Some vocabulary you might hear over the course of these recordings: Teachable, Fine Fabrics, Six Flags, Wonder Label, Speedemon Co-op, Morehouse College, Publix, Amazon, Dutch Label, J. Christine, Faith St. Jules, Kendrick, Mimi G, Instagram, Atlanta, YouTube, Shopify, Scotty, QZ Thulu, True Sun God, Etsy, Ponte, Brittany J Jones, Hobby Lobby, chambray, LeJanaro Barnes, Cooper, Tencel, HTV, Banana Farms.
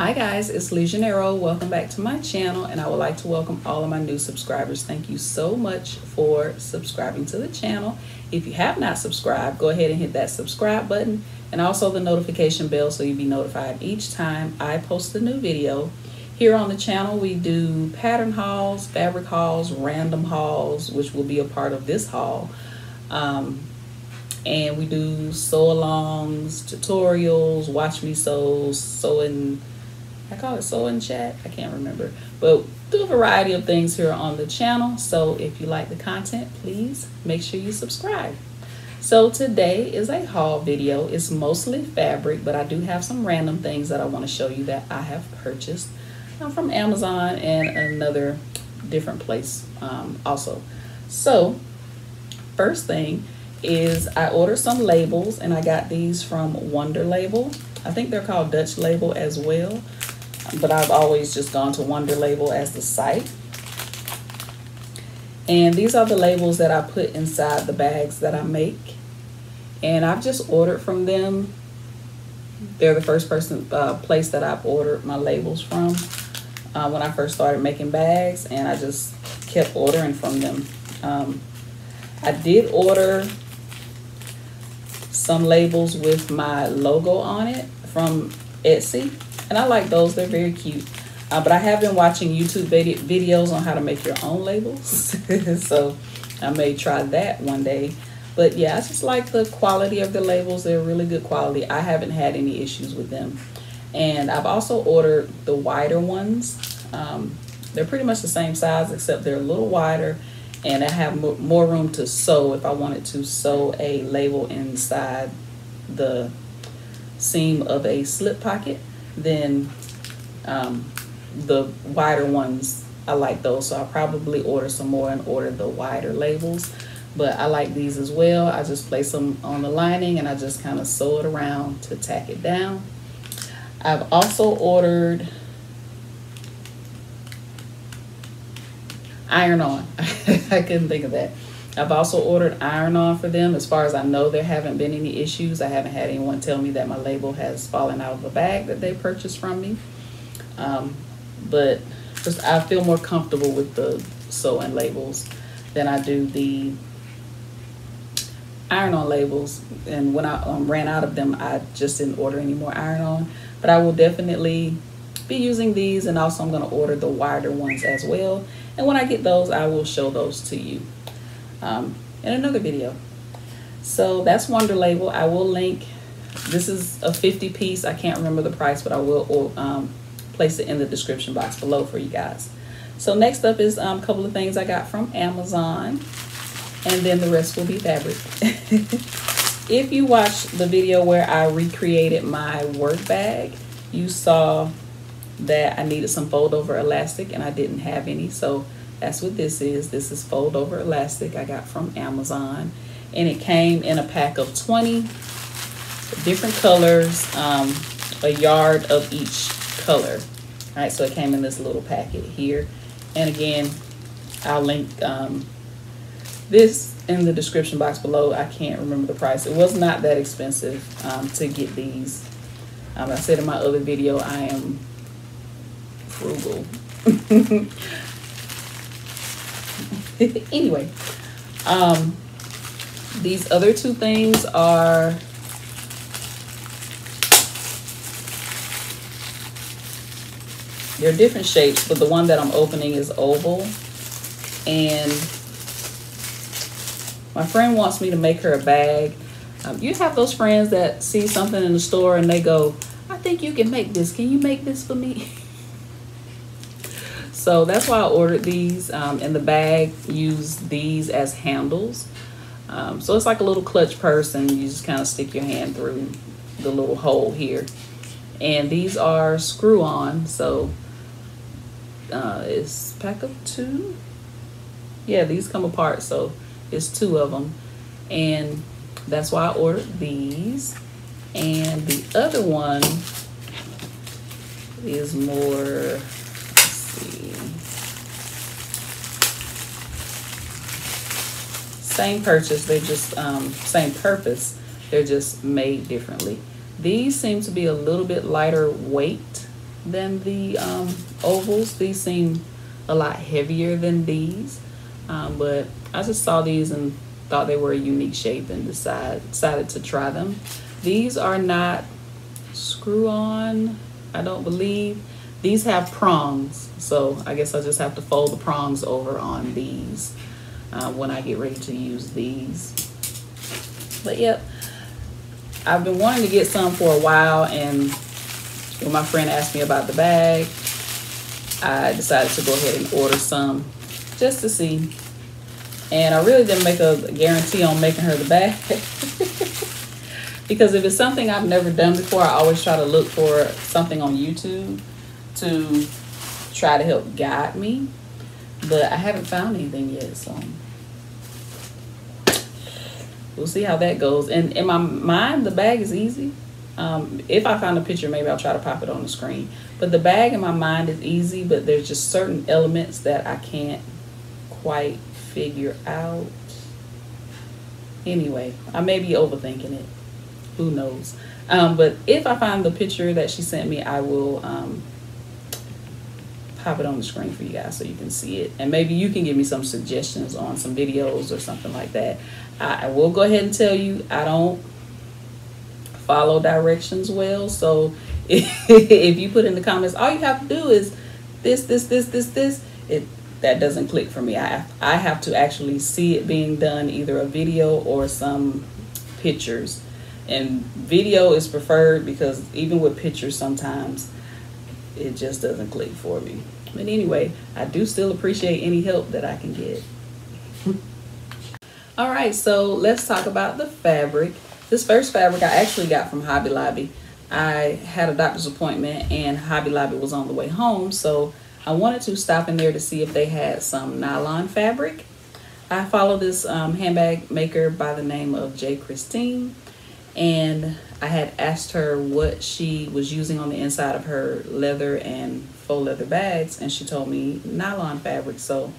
Hi guys, it's LeJanaro. Welcome back to my channel, and I would like to welcome all of my new subscribers. Thank you so much for subscribing to the channel. If you have not subscribed, go ahead and hit that subscribe button and also the notification bell so you'll be notified each time I post a new video. Here on the channel, we do pattern hauls, fabric hauls, random hauls, which will be a part of this haul. And we do sew-alongs, tutorials, watch me sews, sewing. I call it sewing chat, I can't remember, but do a variety of things here on the channel. So if you like the content, please make sure you subscribe. So today is a haul video. It's mostly fabric, but I do have some random things that I want to show you that I have purchased from Amazon and another different place also. So first thing is I ordered some labels, and I got these from Wonder Label. I think they're called Dutch Label as well, but I've always just gone to Wonder Label as the site. And these are the labels that I put inside the bags that I make, and I've just ordered from them. They're the first place that I've ordered my labels from when I first started making bags, and I just kept ordering from them. I did order some labels with my logo on it from Etsy, and I like those. They're very cute, but I have been watching YouTube videos on how to make your own labels so I may try that one day. But yeah, I just like the quality of the labels. They're really good quality. I haven't had any issues with them. And I've also ordered the wider ones. They're pretty much the same size, except they're a little wider, and I have more room to sew if I wanted to sew a label inside the seam of a slip pocket. Then the wider ones, I like those, so I'll probably order some more and order the wider labels. But I like these as well. I just place them on the lining and I just kind of sew it around to tack it down. I've also ordered iron-on. I couldn't think of that. I've also ordered iron-on for them. As far as I know, there haven't been any issues. I haven't had anyone tell me that my label has fallen out of the bag that they purchased from me. But just, I feel more comfortable with the sewing labels than I do the iron-on labels. And when I ran out of them, I just didn't order any more iron-on. But I will definitely be using these, and also I'm going to order the wider ones as well. And when I get those, I will show those to you in another video. So that's Wonder Label. I will link. This is a 50 piece. I can't remember the price, but I will place it in the description box below for you guys. So next up is a couple of things I got from Amazon, and then the rest will be fabric. If you watched the video where I recreated my work bag, you saw that I needed some fold over elastic, and I didn't have any, so that's what this is. This is fold over elastic I got from Amazon, and it came in a pack of 20 different colors, a yard of each color. All right, so it came in this little packet here, and again I'll link this in the description box below. I can't remember the price. It was not that expensive to get these. I said in my other video, I am frugal. Anyway, these other two things are they're different shapes, but the one that I'm opening is oval, and my friend wants me to make her a bag. You have those friends that see something in the store and they go, I think you can make this, can you make this for me? So that's why I ordered these, and the bag used these as handles. So it's like a little clutch purse, and you just kind of stick your hand through the little hole here. And these are screw-on, so it's a pack of 2. Yeah, these come apart, so it's 2 of them. And that's why I ordered these. And the other one is more... same purchase, they're just same purpose, they're just made differently. These seem to be a little bit lighter weight than the ovals. These seem a lot heavier than these, but I just saw these and thought they were a unique shape and decided to try them. These are not screw-on, I don't believe. These have prongs, so I guess I just have to fold the prongs over on these when I get ready to use these. But yep, I've been wanting to get some for a while, and when my friend asked me about the bag, I decided to go ahead and order some just to see. And I really didn't make a guarantee on making her the bag because if it's something I've never done before, I always try to look for something on YouTube to try to help guide me, but I haven't found anything yet, so we'll see how that goes. And in my mind, the bag is easy. If I find a picture, maybe I'll try to pop it on the screen. But the bag in my mind is easy, but there's just certain elements that I can't quite figure out. Anyway, I may be overthinking it. Who knows? But if I find the picture that she sent me, I will pop it on the screen for you guys so you can see it. And maybe you can give me some suggestions on some videos or something like that. I will go ahead and tell you, I don't follow directions well. So if you put in the comments, all you have to do is this, that doesn't click for me. I have to actually see it being done, either a video or some pictures. And video is preferred because even with pictures, sometimes it just doesn't click for me. But anyway, I do still appreciate any help that I can get. All right, so let's talk about the fabric. This first fabric I actually got from Hobby Lobby. I had a doctor's appointment and Hobby Lobby was on the way home, so I wanted to stop in there to see if they had some nylon fabric. I follow this handbag maker by the name of J. Christine, and I had asked her what she was using on the inside of her leather and faux leather bags, and she told me nylon fabric. So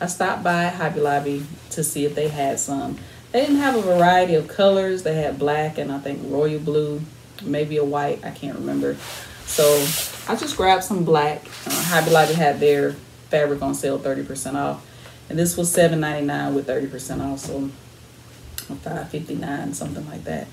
I stopped by Hobby Lobby to see if they had some. They didn't have a variety of colors. They had black and I think royal blue, maybe a white, I can't remember. So I just grabbed some black. Hobby Lobby had their fabric on sale 30% off, and this was $7.99 with 30% off, so $5.59, something like that.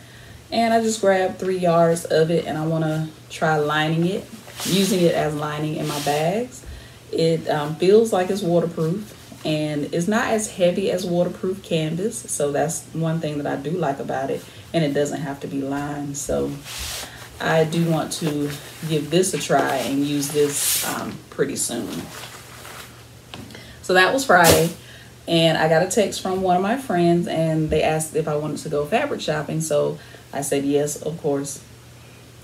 And I just grabbed 3 yards of it, and I want to try lining it, using it as lining in my bags. It feels like it's waterproof, and it's not as heavy as waterproof canvas, so that's one thing that I do like about it, and it doesn't have to be lined. So I do want to give this a try and use this pretty soon. So that was Friday. And I got a text from one of my friends, and they asked if I wanted to go fabric shopping. So I said yes, of course.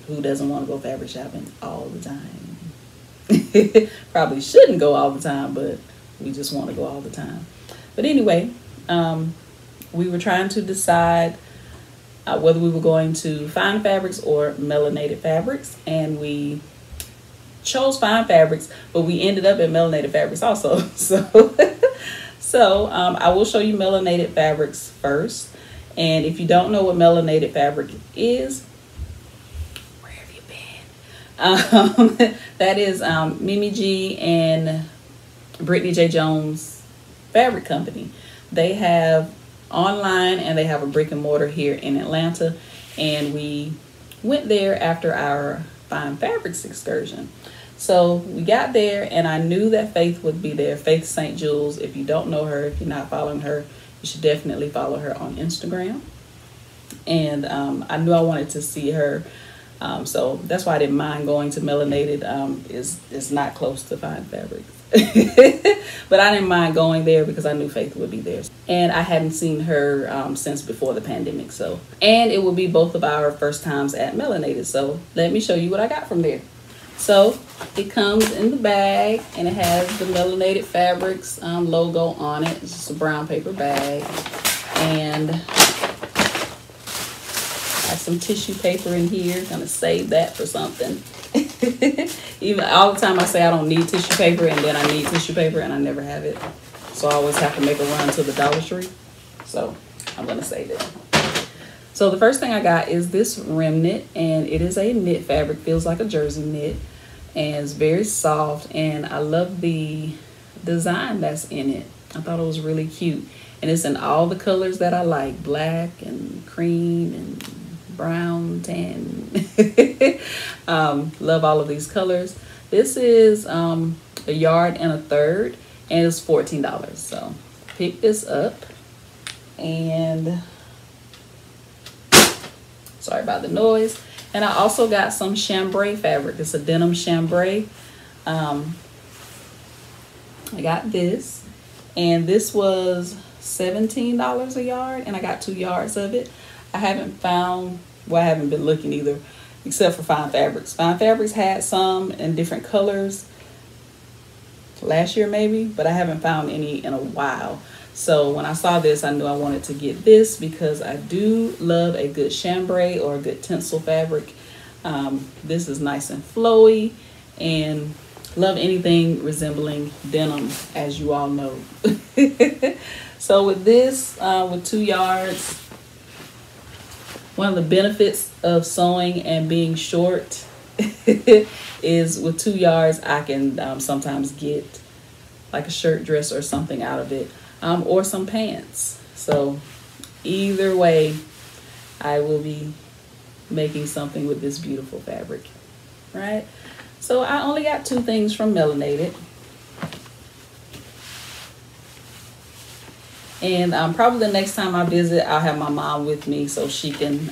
Who doesn't want to go fabric shopping all the time? Probably shouldn't go all the time, but we just want to go all the time. But anyway, we were trying to decide whether we were going to Fine Fabrics or Melanated Fabrics, and we chose Fine Fabrics, but we ended up at Melanated Fabrics also. So I will show you Melanated Fabrics first. And if you don't know what melanated fabric is, where have you been? That is Mimi G and Brittany J Jones Fabric Company. They have online and they have a brick and mortar here in Atlanta. And we went there after our Fine Fabrics excursion. So we got there, and I knew that Faith would be there. Faith St. Jules, if you don't know her, if you're not following her, you should definitely follow her on Instagram. And I knew I wanted to see her, so that's why I didn't mind going to Melanated. It's not close to Fine Fabrics. But I didn't mind going there because I knew Faith would be there. And I hadn't seen her since before the pandemic. So, and it will be both of our first times at Melanated. So let me show you what I got from there. So it comes in the bag, and it has the Melanated Fabrics logo on it. It's just a brown paper bag, and I have some tissue paper in here. Gonna save that for something. Even all the time I say I don't need tissue paper, and then I need tissue paper and I never have it. So I always have to make a run to the Dollar Tree. So I'm gonna save it. So the first thing I got is this remnant, and it is a knit fabric, feels like a jersey knit. and it's very soft, and I love the design that's in it. I thought it was really cute, and it's in all the colors that I like, black and cream and brown, tan. Love all of these colors. This is a yard and a third, and it's $14. So pick this up. And sorry about the noise. And I also got some chambray fabric. It's a denim chambray. I got this, and this was $17 a yard, and I got 2 yards of it. I haven't found, well, I haven't been looking either, except for Fine Fabrics. Fine Fabrics had some in different colors last year maybe, but I haven't found any in a while. So when I saw this, I knew I wanted to get this because I do love a good chambray or a good tencel fabric. This is nice and flowy, and love anything resembling denim, as you all know. So with this, with 2 yards, one of the benefits of sewing and being short is with 2 yards, I can sometimes get like a shirt, dress, or something out of it, or some pants. So either way, I will be making something with this beautiful fabric, right? So I only got 2 things from Melanated. And probably the next time I visit, I'll have my mom with me so she can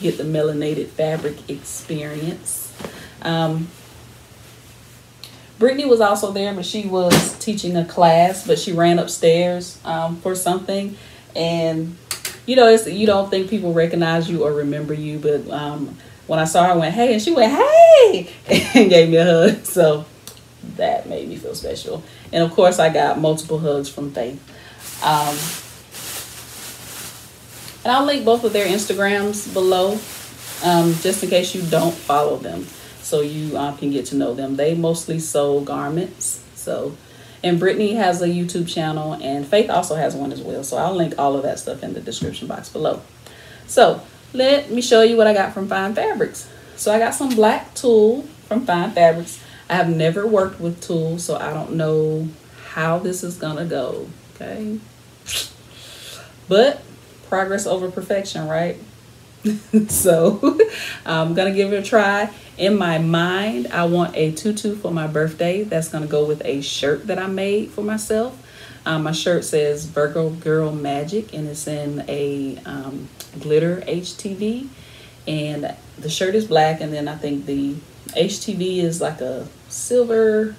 get the Melanated fabric experience. Brittany was also there, but she was teaching a class, but she ran upstairs for something. And, you know, it's, you don't think people recognize you or remember you, but when I saw her, I went, hey, and she went, hey, and gave me a hug. So that made me feel special. And, of course, I got multiple hugs from Faith. And I'll link both of their Instagrams below, just in case you don't follow them, so you can get to know them. They mostly sew garments. So, and Brittany has a YouTube channel, and Faith also has one as well. So I'll link all of that stuff in the description box below. So let me show you what I got from Fine Fabrics. So I got some black tulle from Fine Fabrics. I have never worked with tulle, so I don't know how this is gonna go. Okay. But progress over perfection, right? So I'm gonna give it a try. In my mind, I want a tutu for my birthday that's gonna go with a shirt that I made for myself. My shirt says Virgo Girl Magic, and it's in a glitter HTV, and the shirt is black, and then I think the HTV is like a silver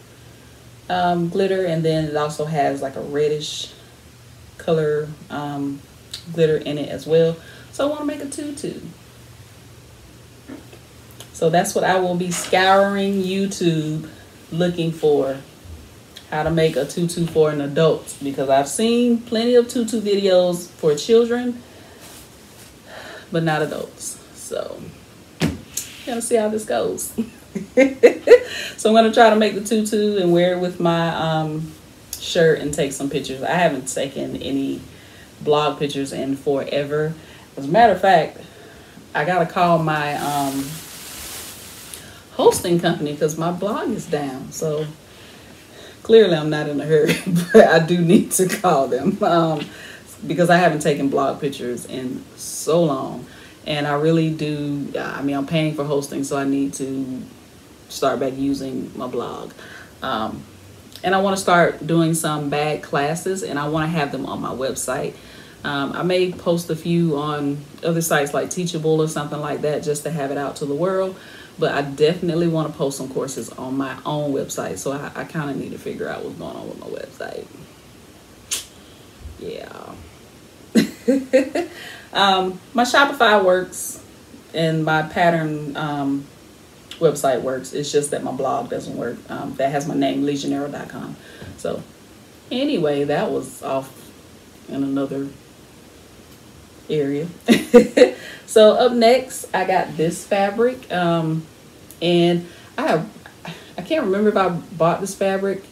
glitter, and then it also has like a reddish color glitter in it as well. So I want to make a tutu. So that's what I will be scouring YouTube looking for, how to make a tutu for an adult, because I've seen plenty of tutu videos for children but not adults. So gonna see how this goes. So I'm gonna try to make the tutu and wear it with my shirt and take some pictures. I haven't taken any blog pictures in forever. As a matter of fact, I gotta call my hosting company because my blog is down. So clearly I'm not in a hurry, but I do need to call them because I haven't taken blog pictures in so long. And I really do, I mean, I'm paying for hosting, so I need to start back using my blog. And I want to start doing some bag classes, and I want to have them on my website. I may post a few on other sites like Teachable or something like that just to have it out to the world. But I definitely want to post some courses on my own website. So I kind of need to figure out what's going on with my website. Yeah. My Shopify works and my pattern website works. It's just that my blog doesn't work. That has my name, LeJanaro.com. So anyway, that was off in another area. So up next, I got this fabric, and I can't remember if I bought this fabric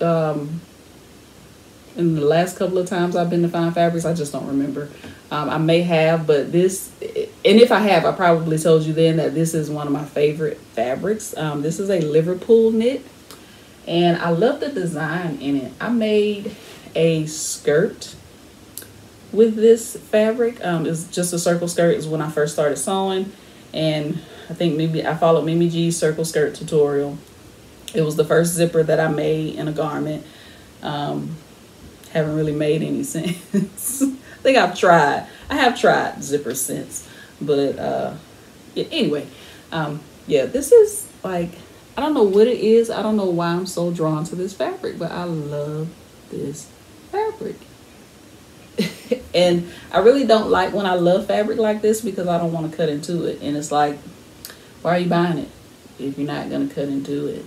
in the last couple of times I've been to Fine Fabrics. I just don't remember. I may have, but this, And if I have, I probably told you then that this is one of my favorite fabrics. This is a Liverpool knit, and I love the design in it. I made a skirt with this fabric. It's just a circle skirt. Is when I first started sewing, and I think maybe I followed Mimi G's circle skirt tutorial. It was the first zipper that I made in a garment. Haven't really made any since. I think I've tried. I have tried zippers since, but yeah, anyway, yeah, this is like, I don't know what it is. I don't know why I'm so drawn to this fabric, but I love this fabric. And I really don't like when I love fabric like this, because I don't want to cut into it. And it's like, why are you buying it if you're not going to cut into it?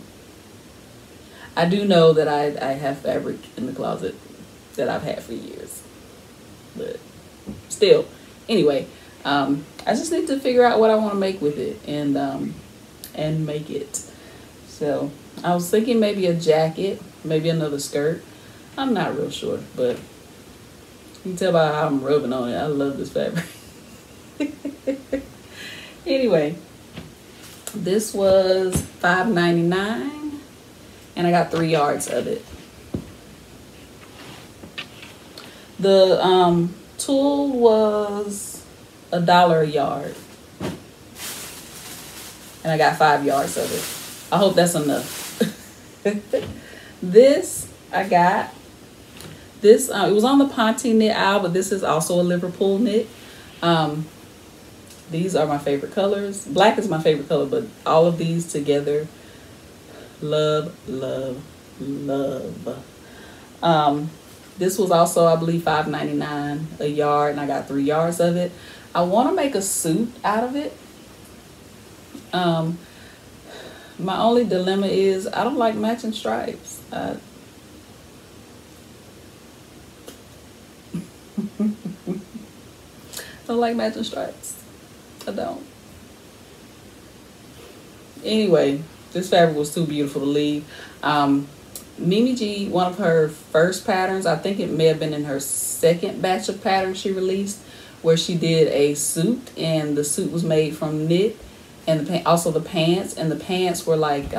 I do know that I have fabric in the closet that I've had for years, but still, anyway, I just need to figure out what I want to make with it, and make it. So I was thinking maybe a jacket, maybe another skirt. I'm not real sure, but you can tell by how I'm rubbing on it. I love this fabric. Anyway, this was $5.99, and I got 3 yards of it. The tulle was $1 a yard, and I got 5 yards of it. I hope that's enough. This I got. This it was on the Ponte knit aisle, but this is also a Liverpool knit. These are my favorite colors. Black is my favorite color, but all of these together, love, love, love. This was also, I believe, $5.99 a yard, and I got 3 yards of it. I want to make a suit out of it. My only dilemma is I don't like matching stripes. I don't like matching stripes. I don't. Anyway, this fabric was too beautiful to leave. Mimi G, one of her first patterns, I think it may have been in her second batch of patterns she released, where she did a suit, and the suit was made from knit, and also the pants, and the pants were like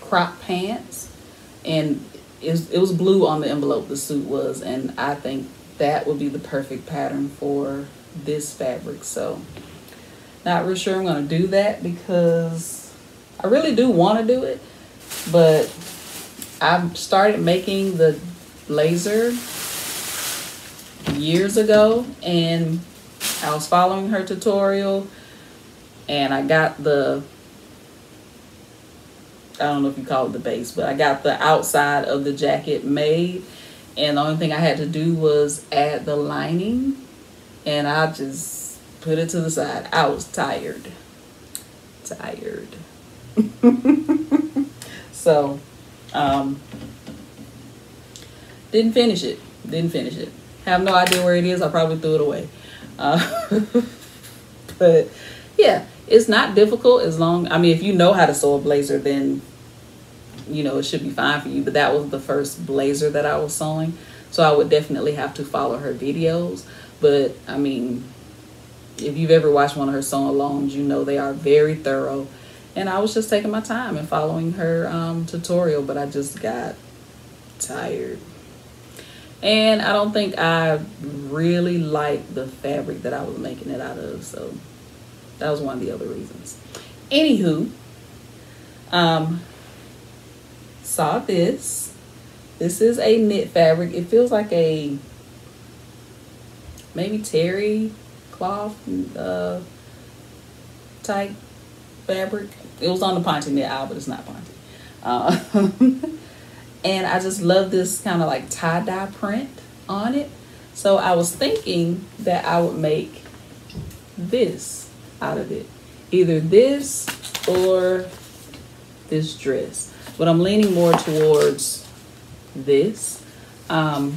crop pants, and it was blue on the envelope, the suit was, and I think that would be the perfect pattern for this fabric. So not real sure I'm going to do that, because I really do want to do it, but I've started making the blazer years ago, and I was following her tutorial, and I got the, I don't know if you call it the base, but I got the outside of the jacket made, and the only thing I had to do was add the lining, and I just put it to the side. I was tired. Tired. So didn't finish it. Have no idea where it is. I probably threw it away. But yeah, it's not difficult, as long, I mean, if you know how to sew a blazer, then you know it should be fine for you. But that was the first blazer that I was sewing, so I would definitely have to follow her videos. But I mean, if you've ever watched one of her sew-alongs, you know they are very thorough. And I was just taking my time and following her tutorial, but I just got tired. And I don't think I really liked the fabric that I was making it out of. So that was one of the other reasons. Anywho, saw this. This is a knit fabric. It feels like a maybe terry cloth type fabric. It was on the Ponte knit aisle, but it's not Ponte. And I just love this kind of like tie-dye print on it. So I was thinking that I would make this out of it. Either this or this dress. But I'm leaning more towards this. And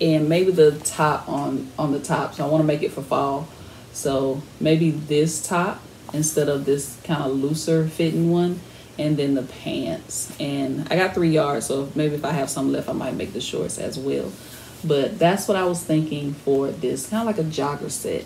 maybe the top on the top. So I want to make it for fall. So maybe this top instead of this kind of looser fitting one, and then the pants. And I got 3 yards, so maybe if I have some left, I might make the shorts as well. But that's what I was thinking for this, kind of like a jogger set.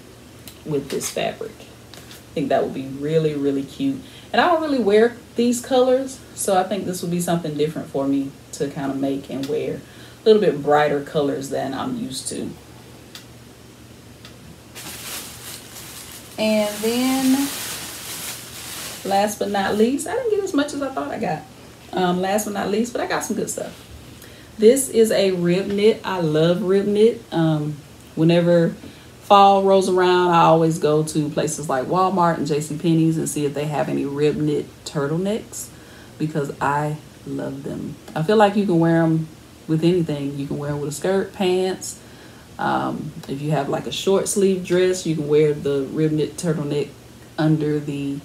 with this fabric. I think that would be really, really cute. And I don't really wear these colors, so I think this would be something different for me to kind of make and wear. A little bit brighter colors than I'm used to. And then, last but not least, I didn't get as much as I thought I got. Last but not least, but I got some good stuff. This is a rib knit. I love rib knit. Whenever fall rolls around, I always go to places like Walmart and JCPenney's and see if they have any rib knit turtlenecks, because I love them. I feel like you can wear them with anything. You can wear them with a skirt, pants. If you have like a short sleeve dress, you can wear the rib knit turtleneck under the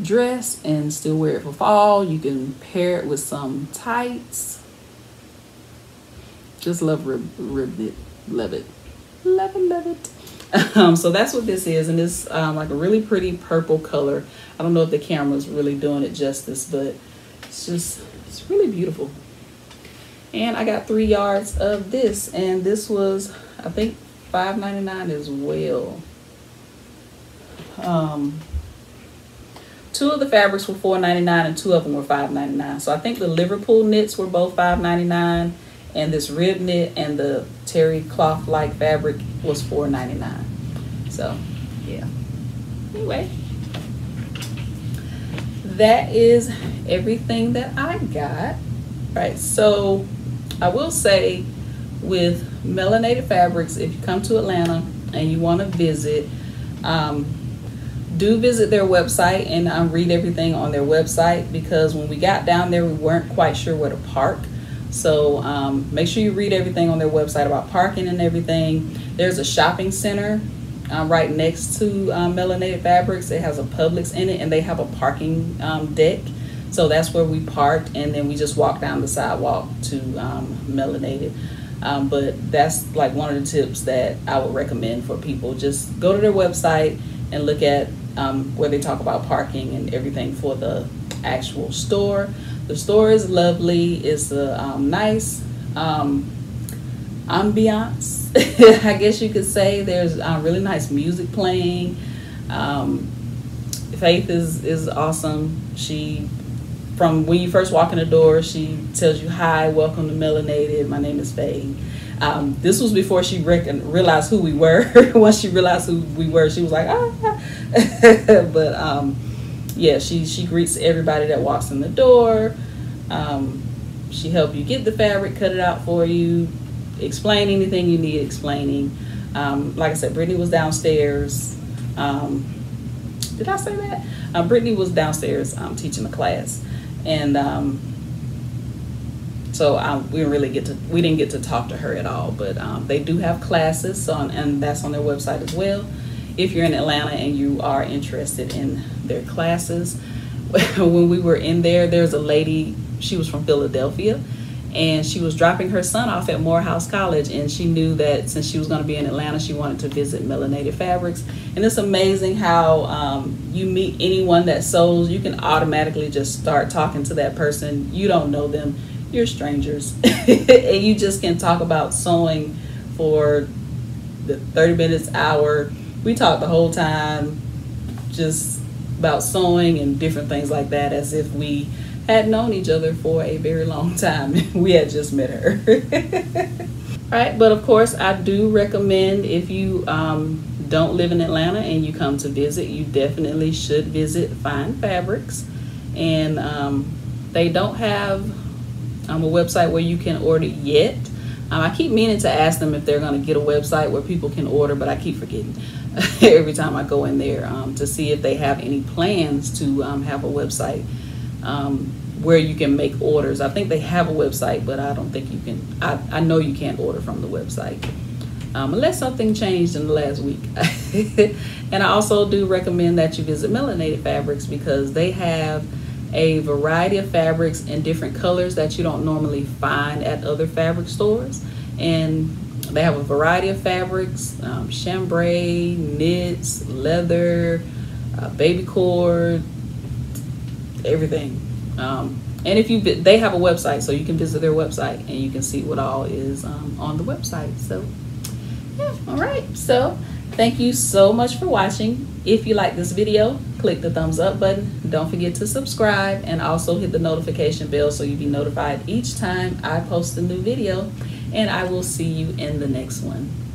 dress and still wear it for fall. You can pair it with some tights. Just love rib knit. Love it. Love it, love it. So that's what this is, and it's like a really pretty purple color. I don't know if the camera's really doing it justice, but it's just, it's really beautiful. And I got 3 yards of this, and this was, I think, $5.99 as well. Two of the fabrics were $4.99 and two of them were $5.99. So I think the Liverpool knits were both $5.99, and this rib knit and the terry cloth-like fabric was $4.99. So, yeah. Anyway, that is everything that I got. Right, so I will say with Melanated Fabrics, if you come to Atlanta and you want to visit, do visit their website and read everything on their website, because when we got down there, we weren't quite sure where to park. So make sure you read everything on their website about parking and everything. There's a shopping center right next to Melanated Fabrics. It has a Publix in it, and they have a parking deck. So that's where we parked, and then we just walked down the sidewalk to Melanated. But that's like one of the tips that I would recommend for people. Just go to their website and look at where they talk about parking and everything for the actual store. The store is lovely. It's a nice ambiance, I guess you could say. There's really nice music playing. Faith is awesome. She, from when you first walk in the door, she tells you, "Hi, welcome to Melanated. My name is Faith." This was before she realized who we were. Once she realized who we were, she was like, "Ah." But yeah, she greets everybody that walks in the door. She helps you get the fabric, cut it out for you, explain anything you need explaining. Like I said, Brittany was downstairs. Did I say that? Brittany was downstairs teaching a class. And so we didn't get to talk to her at all, but they do have classes, so, and that's on their website as well. If you're in Atlanta and you are interested in their classes, when we were in there, there's a lady, she was from Philadelphia, and she was dropping her son off at Morehouse College, and she knew that since she was going to be in Atlanta, she wanted to visit Melanated Fabrics. And it's amazing how you meet anyone that sews, you can automatically just start talking to that person. You don't know them, you're strangers, and you just can talk about sewing for the 30 minutes, hour. We talked the whole time just about sewing and different things like that, as if we had known each other for a very long time. We had just met her. All right, but of course I do recommend, if you don't live in Atlanta and you come to visit, you definitely should visit Fine Fabrics. And they don't have a website where you can order yet. I keep meaning to ask them if they're going to get a website where people can order, but I keep forgetting every time I go in there to see if they have any plans to have a website where you can make orders. I think they have a website, but I don't think you can. I know you can't order from the website unless something changed in the last week. And I also do recommend that you visit Melanated Fabrics, because they have a variety of fabrics in different colors that you don't normally find at other fabric stores. And they have a variety of fabrics, chambray, knits, leather, baby cord, everything. And if you they have a website, so you can visit their website and you can see what all is on the website. So yeah, all right, so Thank you so much for watching. If you like this video, click the thumbs up button. Don't forget to subscribe and also hit the notification bell so you'll be notified each time I post a new video. And I will see you in the next one.